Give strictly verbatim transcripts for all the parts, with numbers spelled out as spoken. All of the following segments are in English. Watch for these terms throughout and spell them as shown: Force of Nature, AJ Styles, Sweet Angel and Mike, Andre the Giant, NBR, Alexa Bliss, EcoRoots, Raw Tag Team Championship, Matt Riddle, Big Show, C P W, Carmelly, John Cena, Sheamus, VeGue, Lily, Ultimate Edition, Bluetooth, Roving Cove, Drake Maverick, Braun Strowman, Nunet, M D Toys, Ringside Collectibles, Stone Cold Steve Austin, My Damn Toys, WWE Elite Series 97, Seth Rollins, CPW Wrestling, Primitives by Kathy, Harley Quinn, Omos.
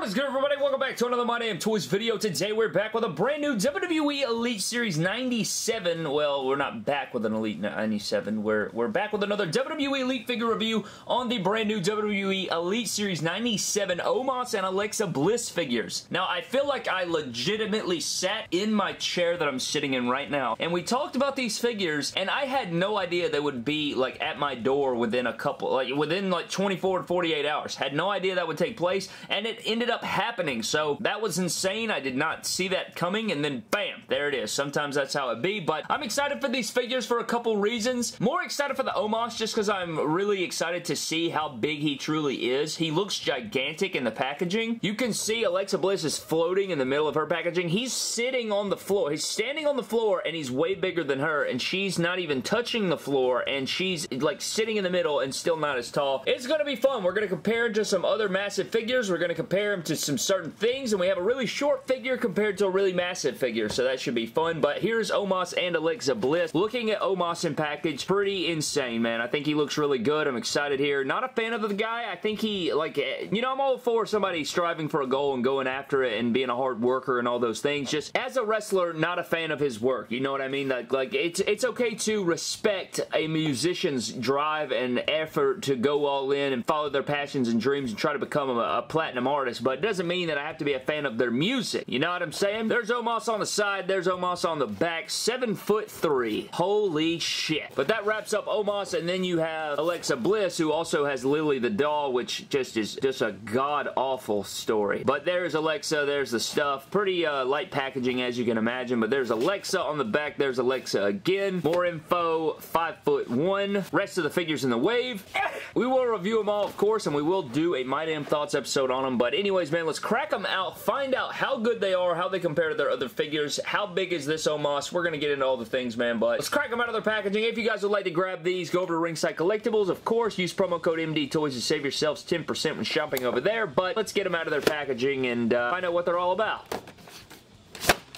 What is good, everybody? Welcome back to another My Damn Toys video. Today we're back with a brand new W W E Elite Series ninety-seven. Well, we're not back with an Elite ninety-seven. We're, we're back with another W W E Elite figure review on the brand new W W E Elite Series ninety-seven Omos and Alexa Bliss figures. Now, I feel like I legitimately sat in my chair that I'm sitting in right now, and we talked about these figures, and I had no idea they would be, like, at my door within a couple, like, within, like, twenty-four to forty-eight hours. Had no idea that would take place, and it ended up happening, so that was insane. I did not see that coming, and then bam, there it is. Sometimes that's how it be, but I'm excited for these figures for a couple reasons. More excited for the Omos just because I'm really excited to see how big he truly is. He looks gigantic in the packaging. You can see Alexa Bliss is floating in the middle of her packaging. He's sitting on the floor. He's standing on the floor, and he's way bigger than her, and she's not even touching the floor, and she's like sitting in the middle and still not as tall. It's gonna be fun. We're gonna compare him to some other massive figures. We're gonna compare Compare him to some certain things, and we have a really short figure compared to a really massive figure, so that should be fun. But here's Omos and Alexa Bliss. Looking at Omos in package, pretty insane, man. I think he looks really good. I'm excited here. Not a fan of the guy. I think he, like, you know, I'm all for somebody striving for a goal and going after it and being a hard worker and all those things. Just as a wrestler, not a fan of his work. You know what I mean? Like, like it's it's okay to respect a musician's drive and effort to go all in and follow their passions and dreams and try to become a, a platinum artist. Artist, but it doesn't mean that I have to be a fan of their music. You know what I'm saying? There's Omos on the side. There's Omos on the back. Seven foot three. Holy shit. But that wraps up Omos, and then you have Alexa Bliss, who also has Lily the doll, which just is just a god-awful story. But there's Alexa. There's the stuff. Pretty uh, light packaging, as you can imagine, but there's Alexa on the back. There's Alexa again. More info. Five foot one. Rest of the figures in the wave. We will review them all, of course, and we will do a My Damn Thoughts episode on them, but But anyways, man, let's crack them out, find out how good they are, how they compare to their other figures, how big is this Omos. We're going to get into all the things, man, but let's crack them out of their packaging. If you guys would like to grab these, go over to Ringside Collectibles, of course. Use promo code M D Toys to save yourselves ten percent when shopping over there, but let's get them out of their packaging and uh, find out what they're all about.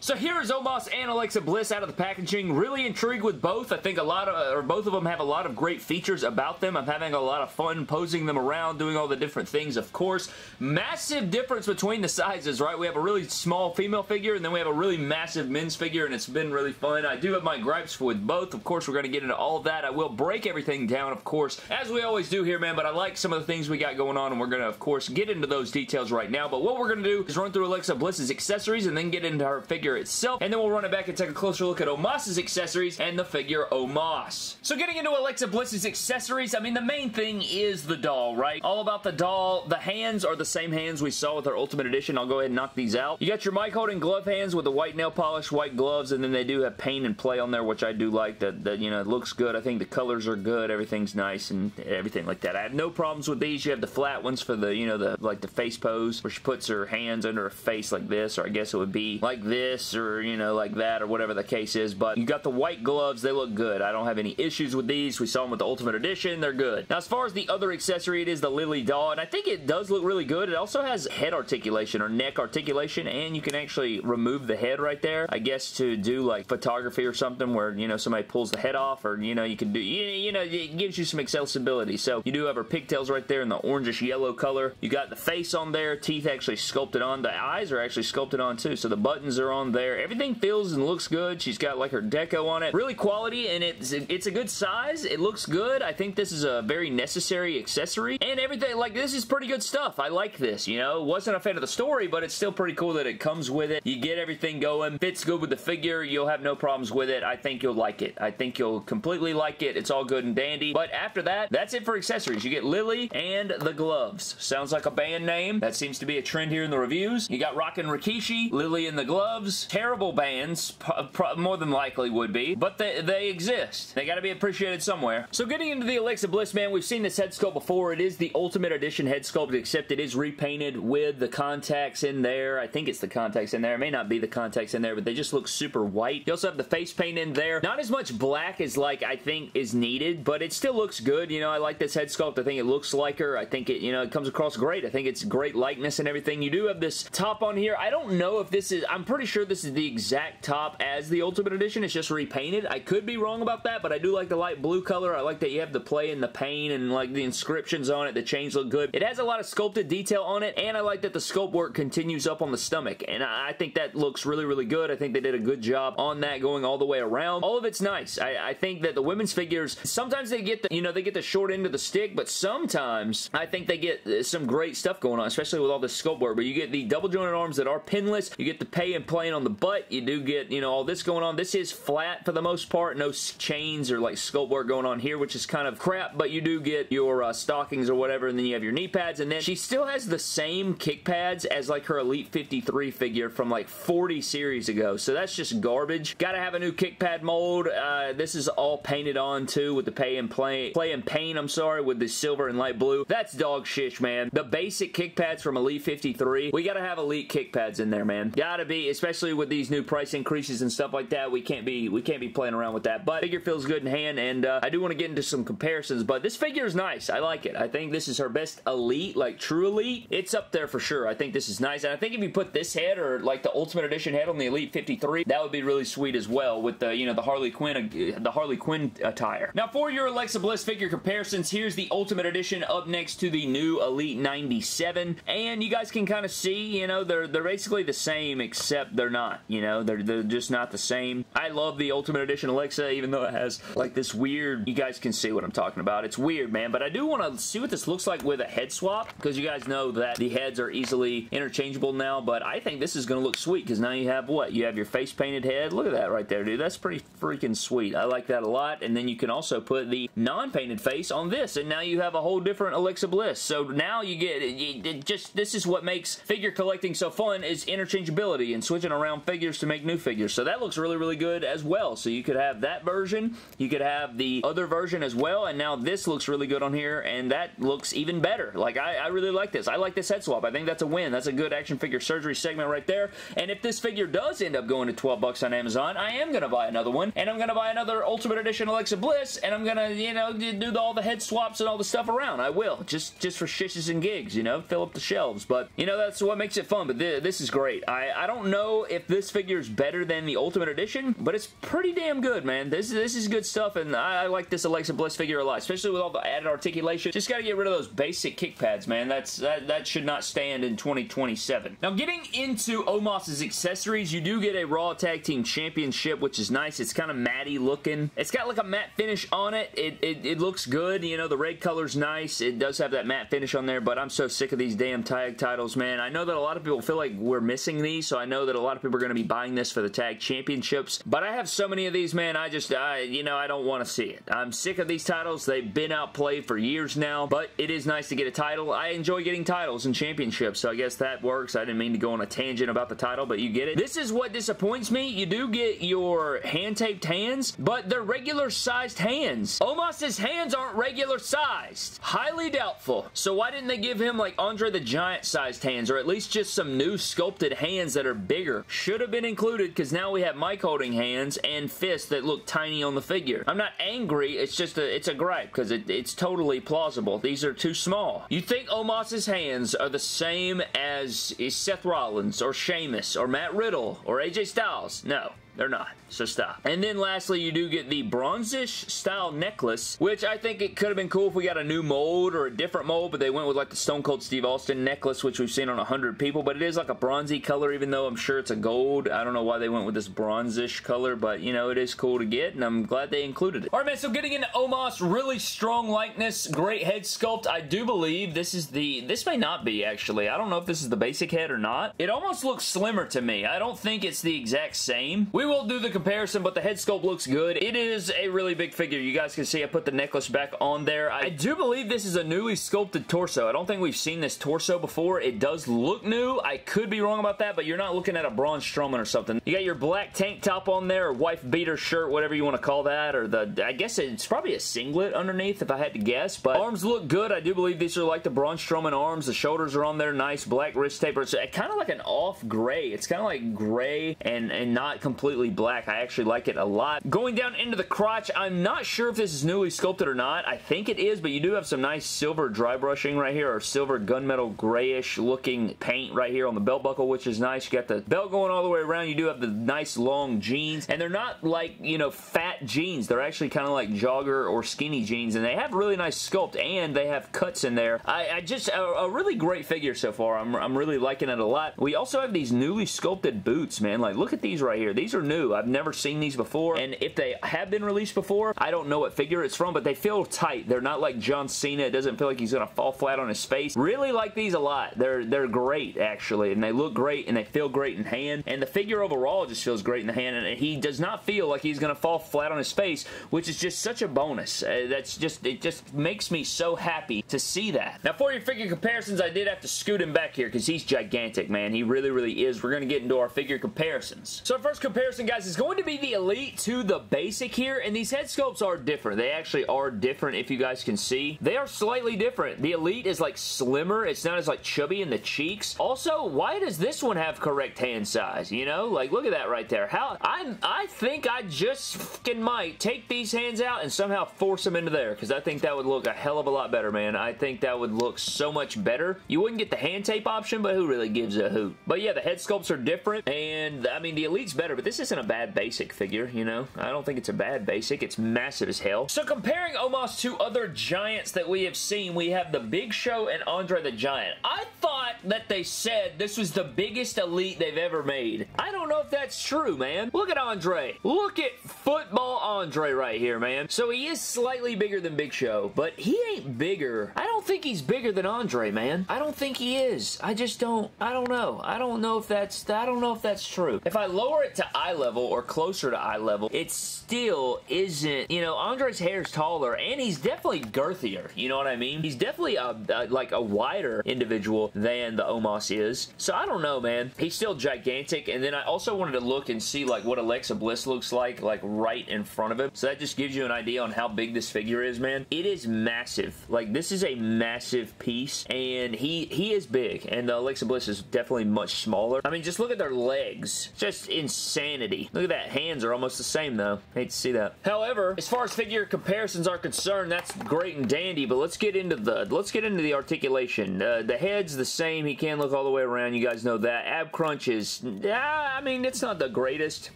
So here is Omos and Alexa Bliss out of the packaging. Really intrigued with both. I think a lot of, or both of them have a lot of great features about them. I'm having a lot of fun posing them around, doing all the different things, of course. Massive difference between the sizes, right? We have a really small female figure, and then we have a really massive men's figure, and it's been really fun. I do have my gripes with both. Of course, we're going to get into all of that. I will break everything down, of course, as we always do here, man, but I like some of the things we got going on, and we're going to, of course, get into those details right now, but what we're going to do is run through Alexa Bliss's accessories and then get into her figure itself, and then we'll run it back and take a closer look at Omos's accessories and the figure Omos. So getting into Alexa Bliss's accessories, I mean, the main thing is the doll, right? All about the doll. The hands are the same hands we saw with our Ultimate Edition. I'll go ahead and knock these out. You got your mic holding glove hands with the white nail polish, white gloves, and then they do have paint and play on there, which I do like. That, that, you know, it looks good. I think the colors are good. Everything's nice and everything like that. I have no problems with these. You have the flat ones for the, you know, the, like, the face pose, where she puts her hands under her face like this, or I guess it would be like this, or, you know, like that, or whatever the case is. But you got the white gloves. They look good. I don't have any issues with these. We saw them with the Ultimate Edition. They're good. Now, as far as the other accessory, it is the Lily doll, and I think it does look really good. It also has head articulation or neck articulation, and you can actually remove the head right there, I guess, to do, like, photography or something where, you know, somebody pulls the head off, or, you know, you can do, you know, it gives you some accessibility. So you do have her pigtails right there in the orangish yellow color. You got the face on there. Teeth actually sculpted on. The eyes are actually sculpted on, too, so the buttons are on there. Everything feels and looks good. She's got, like, her deco on it. Really quality, and it's it's a good size. It looks good. I think this is a very necessary accessory, and everything, like, this is pretty good stuff. I like this, you know. Wasn't a fan of the story, but it's still pretty cool that it comes with it. You get everything going. Fits good with the figure. You'll have no problems with it. I think you'll like it. I think you'll completely like it. It's all good and dandy, but after that, that's it for accessories. You get Lily and the gloves. Sounds like a band name. That seems to be a trend here in the reviews. You got Rockin' Rikishi, Lily and the gloves. Terrible bands, pro pro more than likely would be, but they, they exist. They gotta be appreciated somewhere. So getting into the Alexa Bliss, man, we've seen this head sculpt before. It is the Ultimate Edition head sculpt, except it is repainted with the contacts in there. I think it's the contacts in there. It may not be the contacts in there, but they just look super white. You also have the face paint in there. Not as much black as, like, I think is needed, but it still looks good. You know, I like this head sculpt. I think it looks like her. I think it, you know, it comes across great. I think it's great likeness and everything. You do have this top on here. I don't know if this is, I'm pretty sure this this is the exact top as the Ultimate Edition. It's just repainted. I could be wrong about that, but I do like the light blue color. I like that you have the play in the paint and like the inscriptions on it. The chains look good. It has a lot of sculpted detail on it, and I like that the sculpt work continues up on the stomach, and I think that looks really, really good. I think they did a good job on that going all the way around. All of it's nice. I, I think that the women's figures, sometimes they get the, you know, they get the short end of the stick, but sometimes I think they get some great stuff going on, especially with all the sculpt work. But you get the double jointed arms that are pinless. You get the pay and plane on the butt. You do get, you know, all this going on. This is flat for the most part. No chains or like sculpt work going on here, which is kind of crap, but you do get your uh, stockings or whatever, and then you have your knee pads, and then she still has the same kick pads as like her Elite fifty-three figure from like forty series ago, so that's just garbage. Gotta have a new kick pad mold. Uh, this is all painted on too with the pay and play, play and paint, I'm sorry, with the silver and light blue. That's dog shish, man. The basic kick pads from Elite fifty-three, we gotta have Elite kick pads in there, man. Gotta be, especially with these new price increases and stuff like that. We can't be, we can't be playing around with that, but figure feels good in hand, and uh, I do want to get into some comparisons, but this figure is nice. I like it. I think this is her best Elite, like true Elite. It's up there for sure. I think this is nice, and I think if you put this head or like the Ultimate Edition head on the Elite fifty-three, that would be really sweet as well with the, you know, the Harley Quinn, the Harley Quinn attire. Now for your Alexa Bliss figure comparisons, here's the Ultimate Edition up next to the new Elite ninety-seven, and you guys can kind of see, you know, they're, they're basically the same, except they're not, you know, they're, they're just not the same. I love the Ultimate Edition Alexa, even though it has like this weird, you guys can see what I'm talking about. It's weird, man, but I do want to see what this looks like with a head swap, because you guys know that the heads are easily interchangeable now, but I think this is going to look sweet, because now you have what? You have your face painted head. Look at that right there, dude. That's pretty freaking sweet. I like that a lot, and then you can also put the non-painted face on this, and now you have a whole different Alexa Bliss. So now you get, it, it just, this is what makes figure collecting so fun, is interchangeability and switching around figures to make new figures. So that looks really, really good as well. So you could have that version, you could have the other version as well, and now this looks really good on here, and that looks even better. Like, I, I really like this. I like this head swap. I think that's a win. That's a good action figure surgery segment right there, and if this figure does end up going to twelve bucks on Amazon, I am going to buy another one, and I'm going to buy another Ultimate Edition Alexa Bliss, and I'm going to, you know, do all the head swaps and all the stuff around. I will. Just, just for shishes and gigs, you know, fill up the shelves, but, you know, that's what makes it fun, but th this is great. I, I don't know if this figure is better than the Ultimate Edition, but it's pretty damn good, man. This, this is good stuff, and I, I like this Alexa Bliss figure a lot, especially with all the added articulation. Just got to get rid of those basic kick pads, man. That's, that, that should not stand in twenty twenty-seven. Now, getting into Omos's accessories, you do get a Raw Tag Team Championship, which is nice. It's kind of matty looking. It's got like a matte finish on it. It, it, it looks good. You know, the red color's nice. It does have that matte finish on there, but I'm so sick of these damn tag titles, man. I know that a lot of people feel like we're missing these, so I know that a lot of people are going to be buying this for the tag championships, but I have so many of these, man. I just, I, you know, I don't want to see it. I'm sick of these titles. They've been outplayed for years now, but it is nice to get a title. I enjoy getting titles and championships, so I guess that works. I didn't mean to go on a tangent about the title, but you get it. This is what disappoints me. You do get your hand-taped hands, but they're regular-sized hands. Omos's hands aren't regular-sized. Highly doubtful. So why didn't they give him, like, Andre the Giant-sized hands, or at least just some new sculpted hands that are bigger? Should have been included, because now we have Mike holding hands and fists that look tiny on the figure. I'm not angry. It's just a, it's a gripe, because it, it's totally plausible. These are too small. You think Omos's hands are the same as Seth Rollins or Sheamus or Matt Riddle or A J Styles? No. They're not, so stop. And then lastly, you do get the bronzish style necklace, which I think it could have been cool if we got a new mold or a different mold, but they went with like the Stone Cold Steve Austin necklace, which we've seen on a hundred people, but it is like a bronzy color, even though I'm sure it's a gold. I don't know why they went with this bronzish color, but you know, it is cool to get, and I'm glad they included it. All right, man, so getting into Omos, really strong likeness, great head sculpt. I do believe this is the, this may not be actually, I don't know if this is the basic head or not. It almost looks slimmer to me. I don't think it's the exact same. We We will do the comparison, but the head sculpt looks good. It is a really big figure. You guys can see I put the necklace back on there. I do believe this is a newly sculpted torso. I don't think we've seen this torso before. It does look new. I could be wrong about that, but you're not looking at a Braun Strowman or something. You got your black tank top on there, or wife beater shirt, whatever you want to call that, or the, I guess it's probably a singlet underneath if I had to guess, but arms look good. I do believe these are like the Braun Strowman arms. The shoulders are on there. Nice black wrist taper. It's kind of like an off gray. It's kind of like gray and, and not completely completely black. I actually like it a lot. Going down into the crotch, I'm not sure if this is newly sculpted or not. I think it is, but you do have some nice silver dry brushing right here, or silver gunmetal grayish looking paint right here on the belt buckle, which is nice. You got the belt going all the way around. You do have the nice long jeans, and they're not like, you know, fat jeans. They're actually kind of like jogger or skinny jeans, and they have really nice sculpt, and they have cuts in there. I, I just, a, a really great figure so far. I'm, I'm really liking it a lot. We also have these newly sculpted boots, man. Like, look at these right here. These are new. I've never seen these before, and if they have been released before, I don't know what figure it's from, but they feel tight. They're not like John Cena. It doesn't feel like he's gonna fall flat on his face. Really like these a lot. They're, they're great, actually, and they look great, and they feel great in hand, and the figure overall just feels great in the hand, and he does not feel like he's gonna fall flat on his face, which is just such a bonus. Uh, that's just, it just makes me so happy to see that. Now, for your figure comparisons, I did have to scoot him back here because he's gigantic, man. He really, really is. We're gonna get into our figure comparisons. So our first comparison, guys, is going to be the Elite to the Basic here, and these head sculpts are different. They actually are different, if you guys can see. They are slightly different. The Elite is like slimmer. It's not as like chubby in the cheeks. Also, why does this one have correct hand size? You know, like, look at that right there. How I I think I just fucking might take these hands out and somehow force them into there, because I think that would look a hell of a lot better, man. I think that would look so much better. You wouldn't get the hand tape option, but who really gives a hoot? But yeah, the head sculpts are different, and I mean, the Elite's better, but this isn't a bad basic figure, you know? I don't think it's a bad basic. It's massive as hell. So comparing Omos to other giants that we have seen, we have the Big Show and Andre the Giant. I thought that they said this was the biggest Elite they've ever made. I don't know if that's true, man. Look at Andre. Look at football Andre right here, man. So he is slightly bigger than Big Show, but he ain't bigger. I don't think he's bigger than Andre, man. I don't think he is. I just don't, I don't know. I don't know if that's, I don't know if that's true. If I lower it to eye level or closer to eye level, it still isn't, you know, Andre's hair's taller, and he's definitely girthier. You know what I mean? He's definitely a, a, like a wider individual than the Omos is. So I don't know, man. He's still gigantic, and then I also wanted to look and see like what Alexa Bliss looks like, like right in front of him. So that just gives you an idea on how big this figure is, man. It is massive. Like, this is a massive piece, and he he is big, and the Alexa Bliss is definitely much smaller. I mean, just look at their legs. Just insanity. Look at that. Hands are almost the same, though. Hate to see that. However, as far as figure comparisons are concerned, that's great and dandy, but let's get into the let's get into the articulation. Uh, the head's the same. He can look all the way around. You guys know that. Ab crunch is, ah, I mean, it's not the greatest.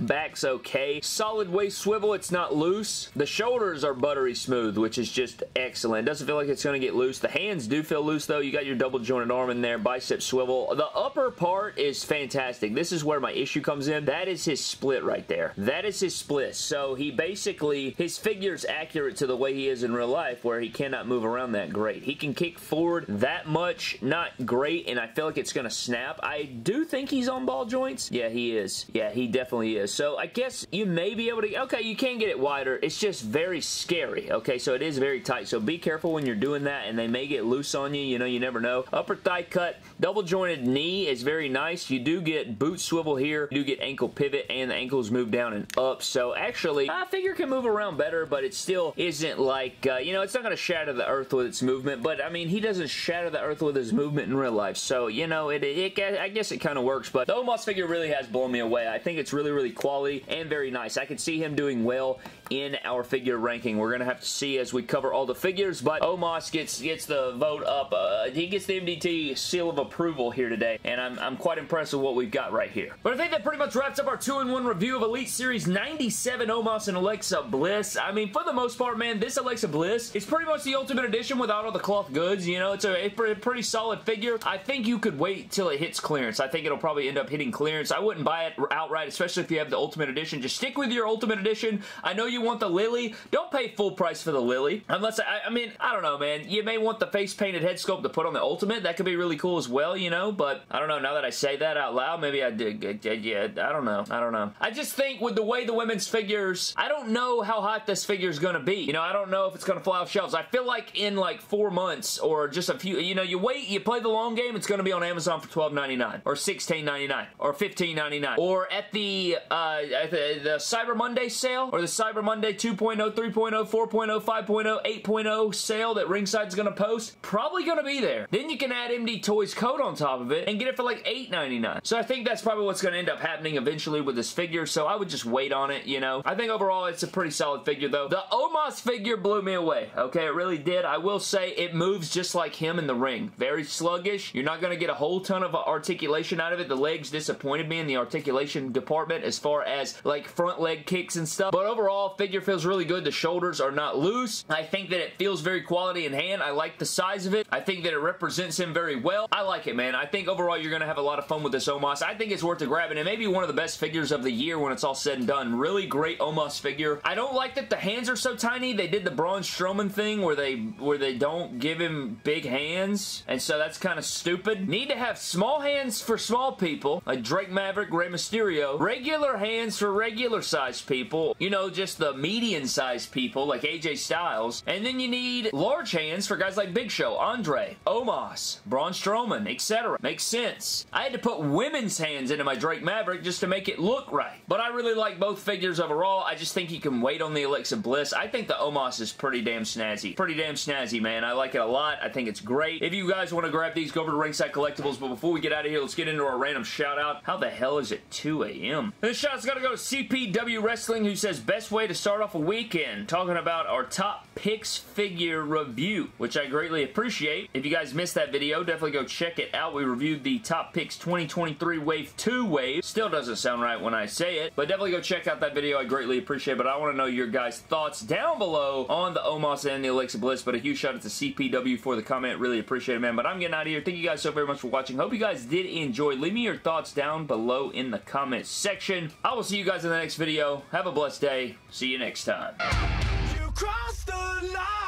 Back's okay. Solid waist swivel. It's not loose. The shoulders are buttery smooth, which is just excellent. Doesn't feel like it's going to get loose. The hands do feel loose, though. You got your double jointed arm in there. Bicep swivel. The upper part is fantastic. This is where my issue comes in. That is his split right there. That is his split. So he basically, his figure's accurate to the way he is in real life, where he cannot move around that great. He can kick forward that much. Not great, and I feel like it's going to snap. I do think he's on ball joints. Yeah, he is. Yeah, he definitely is. So I guess you may be able to, okay, you can get it wider. It's just very scary. Okay, so it is very tight. So be careful when you're doing that, and they may get loose on you. You know, you never know. Upper thigh cut, double jointed knee is very nice. You do get boot swivel here. You do get ankle pivot, and the ankles move down and up. So actually, I figure can move around better, but it still isn't like, uh, you know, it's not going to shatter the earth with its movement, but I mean, he doesn't shatter the earth with his movement in real life. So, you know, it, it, it I guess it kind of works, but the Omos figure really has blown me away. I think it's really, really quality and very nice. I could see him doing well in our figure ranking. We're going to have to see as we cover all the figures, but Omos gets gets the vote up. Uh, he gets the M D T seal of approval here today, and I'm, I'm quite impressed with what we've got right here. But I think that pretty much wraps up our two in one review of Elite Series ninety-seven Omos and Alexa Bliss. I mean, for the most part, man, this Alexa Bliss is pretty much the Ultimate Edition without all the cloth goods. You know, it's a, a pretty solid figure. I think you could wait till it hits clearance. I think it'll probably end up hitting clearance. I wouldn't buy it outright, especially if you have the Ultimate Edition. Just stick with your Ultimate Edition. I know you want the Lily. Don't pay full price for the Lily. Unless, I, I mean, I don't know, man. You may want the face-painted head sculpt to put on the Ultimate. That could be really cool as well, you know, but I don't know. Now that I say that out loud, maybe I did. Yeah, I don't know. I don't know. I just think with the way the women's figures, I don't know how hot this figure is going to be. You know, I don't know if it's going to fly off shelves. I feel like in like four months or just a few, you know, you wait, you play the long game, it's going to be on Amazon for twelve ninety-nine or sixteen ninety-nine or fifteen ninety-nine or at the, uh, at the, the Cyber Monday sale or the Cyber Monday two point oh, three point oh, four point oh, five point oh, eight point oh sale that Ringside's going to post, probably going to be there. Then you can add M D Toys code on top of it and get it for like eight ninety-nine. So I think that's probably what's going to end up happening eventually with this figure, so I would just wait on it, you know. I think overall it's a pretty solid figure though. The Omos figure blew me away, okay? It really did. I will say it moves just like him in the ring. Very sluggish. You're not going to get a whole ton of articulation out of it. The legs disappointed me in the articulation department as far as like front leg kicks and stuff, but overall figure feels really good. The shoulders are not loose. I think that it feels very quality in hand. I like the size of it. I think that it represents him very well. I like it, man. I think overall you're going to have a lot of fun with this Omos. I think it's worth a grab, and it may be one of the best figures of the year when it's all said and done. Really great Omos figure. I don't like that the hands are so tiny. They did the Braun Strowman thing where they where they don't give him big hands, and so that's kind of stupid. Need to have small hands for small people, like Drake Maverick, Rey Mysterio. Regular hands for regular-sized people. You know, just the median-sized people, like A J Styles. And then you need large hands for guys like Big Show, Andre, Omos, Braun Strowman, et cetera. Makes sense. I had to put women's hands into my Drake Maverick just to make it look right. But I really like both figures overall. I just think you can wait on the Alexa Bliss. I think the Omos is pretty damn snazzy. Pretty damn snazzy, man. I like it a lot. I think it's great. If you guys want to grab these, go over to Ringside Collectibles. But before we get out of here, let's get into our random shout-out. How the hell is it two A M? This shout-out's got to go to C P W Wrestling, who says, best way to start off a weekend. Talking about our top picks figure review, which I greatly appreciate. If you guys missed that video, definitely go check it out. We reviewed the top picks twenty twenty-three wave two wave. Still doesn't sound right when I say it, but definitely go check out that video. I greatly appreciate it, but I want to know your guys' thoughts down below on the Omos and the Alexa Bliss, but a huge shout out to C P W for the comment. Really appreciate it, man, but I'm getting out of here. Thank you guys so very much for watching. Hope you guys did enjoy. Leave me your thoughts down below in the comment section. I will see you guys in the next video. Have a blessed day. See you next time. You crossed the line.